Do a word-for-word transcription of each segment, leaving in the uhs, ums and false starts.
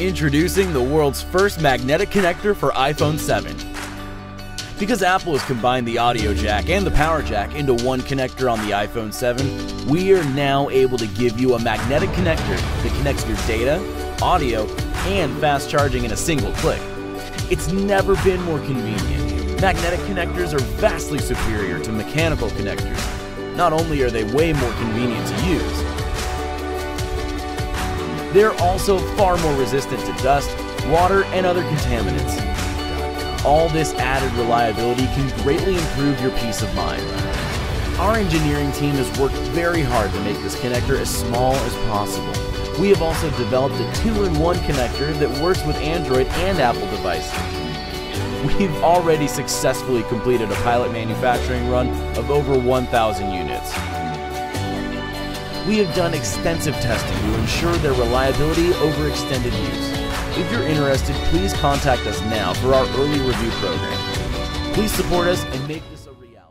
Introducing the world's first magnetic connector for iPhone seven. Because Apple has combined the audio jack and the power jack into one connector on the iPhone seven, we are now able to give you a magnetic connector that connects your data, audio, and fast charging in a single click. It's never been more convenient. Magnetic connectors are vastly superior to mechanical connectors. Not only are they way more convenient to use, they're also far more resistant to dust, water, and other contaminants. All this added reliability can greatly improve your peace of mind. Our engineering team has worked very hard to make this connector as small as possible. We have also developed a two in one connector that works with Android and Apple devices. We've already successfully completed a pilot manufacturing run of over one thousand units. We have done extensive testing to ensure their reliability over extended use. If you're interested, please contact us now for our early review program. Please support us and make this a reality.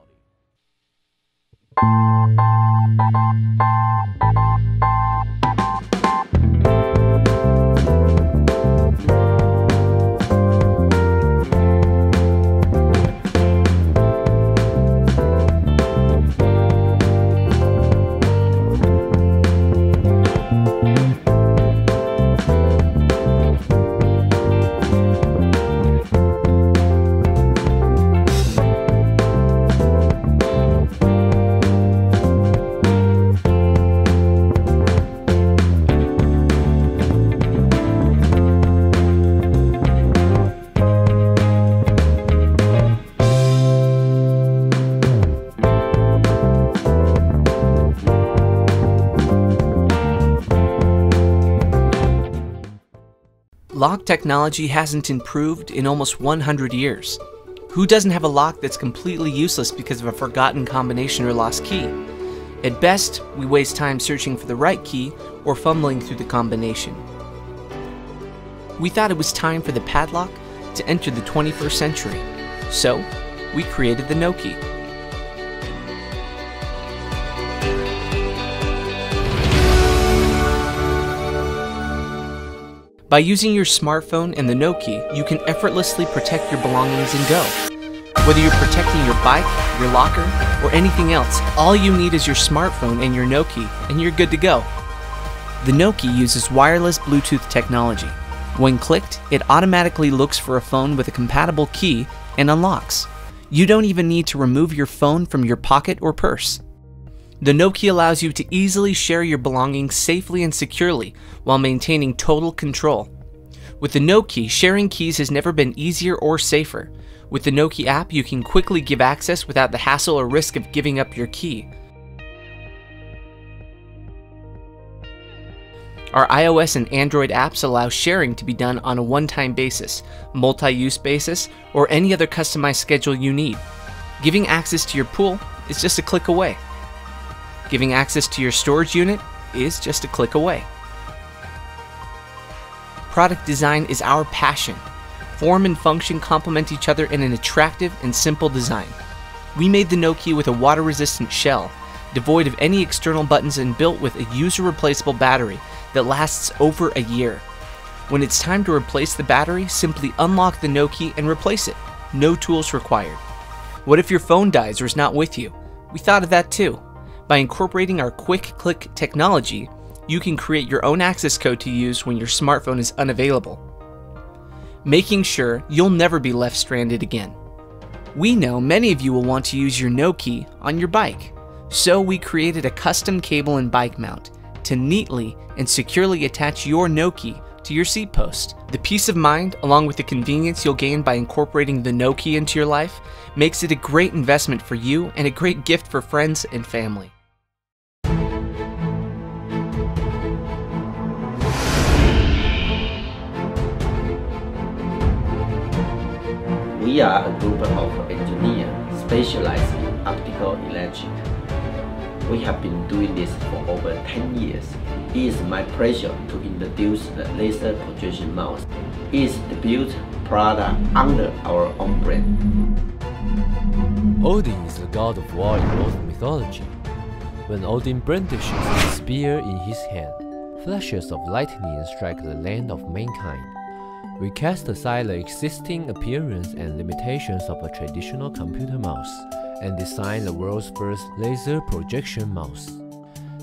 Lock technology hasn't improved in almost one hundred years. Who doesn't have a lock that's completely useless because of a forgotten combination or lost key? At best, we waste time searching for the right key or fumbling through the combination. We thought it was time for the padlock to enter the twenty-first century, so we created the NoKey. By using your smartphone and the NoKey, you can effortlessly protect your belongings and go. Whether you're protecting your bike, your locker, or anything else, all you need is your smartphone and your NoKey, and you're good to go. The NoKey uses wireless Bluetooth technology. When clicked, it automatically looks for a phone with a compatible key and unlocks. You don't even need to remove your phone from your pocket or purse. The NoKey allows you to easily share your belongings safely and securely while maintaining total control. With the NoKey, sharing keys has never been easier or safer. With the NoKey app, you can quickly give access without the hassle or risk of giving up your key. Our iOS and Android apps allow sharing to be done on a one-time basis, multi-use basis, or any other customized schedule you need. Giving access to your pool is just a click away. Giving access to your storage unit is just a click away. Product design is our passion. Form and function complement each other in an attractive and simple design. We made the NoKey with a water-resistant shell, devoid of any external buttons and built with a user-replaceable battery that lasts over a year. When it's time to replace the battery, simply unlock the NoKey and replace it. No tools required. What if your phone dies or is not with you? We thought of that too. By incorporating our Quick Click technology, you can create your own access code to use when your smartphone is unavailable, making sure you'll never be left stranded again. We know many of you will want to use your NoKey on your bike, so we created a custom cable and bike mount to neatly and securely attach your NoKey to your seat post. The peace of mind, along with the convenience you'll gain by incorporating the NoKey into your life, makes it a great investment for you and a great gift for friends and family. We are a group of engineers specialized in optical electric. We have been doing this for over ten years. It is my pleasure to introduce the laser projection mouse. It is the built product under our own brand. Odin is the god of war in Norse mythology. When Odin brandishes his spear in his hand, flashes of lightning strike the land of mankind. We cast aside the existing appearance and limitations of a traditional computer mouse, and design the world's first laser projection mouse.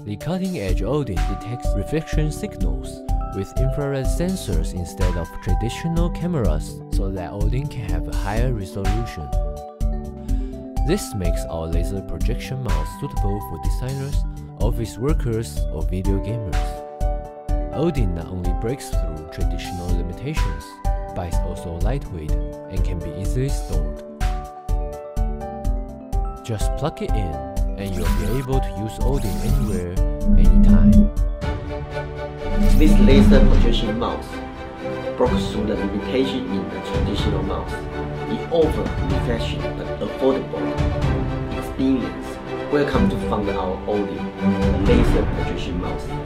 The cutting-edge Odin detects reflection signals with infrared sensors instead of traditional cameras, so that Odin can have a higher resolution. This makes our laser projection mouse suitable for designers, office workers, or video gamers. Odin not only breaks through traditional limitations, but is also lightweight and can be easily stored. Just plug it in, and you'll be able to use Odin anywhere, anytime. This laser projection mouse breaks through the limitation in a traditional mouse. It offers refreshing but affordable experience. Welcome to find our Odin, a laser projection mouse.